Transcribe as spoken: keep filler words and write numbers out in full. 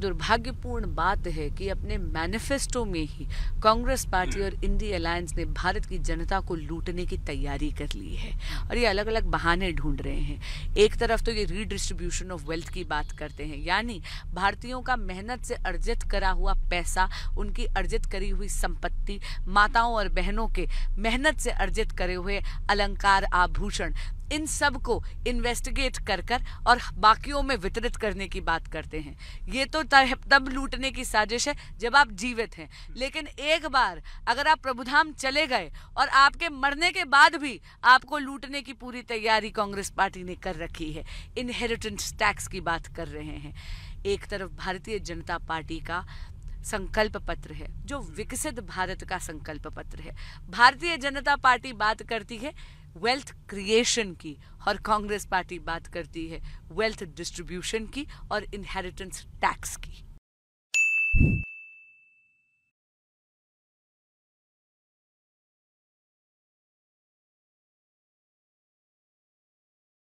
दुर्भाग्यपूर्ण बात है कि अपने मैनिफेस्टो में ही कांग्रेस पार्टी और इंडी अलायंस ने भारत की जनता को लूटने की तैयारी कर ली है और ये अलग अलग बहाने ढूंढ रहे हैं। एक तरफ तो ये रीडिस्ट्रीब्यूशन ऑफ वेल्थ की बात करते हैं, यानी भारतीयों का मेहनत से अर्जित करा हुआ पैसा, उनकी अर्जित करी हुई संपत्ति, माताओं और बहनों के मेहनत से अर्जित करे हुए अलंकार, आभूषण, इन सब को इन्वेस्टिगेट कर कर और बाकियों में वितरित करने की बात करते हैं। ये तो तब लूटने की साजिश है जब आप जीवित हैं, लेकिन एक बार अगर आप प्रभुधाम चले गए और आपके मरने के बाद भी आपको लूटने की पूरी तैयारी कांग्रेस पार्टी ने कर रखी है। इनहेरिटेंस टैक्स की बात कर रहे हैं। एक तरफ भारतीय जनता पार्टी का संकल्प पत्र है जो विकसित भारत का संकल्प पत्र है। भारतीय जनता पार्टी बात करती है वेल्थ क्रिएशन की और कांग्रेस पार्टी बात करती है वेल्थ डिस्ट्रीब्यूशन की और इनहेरिटेंस टैक्स की।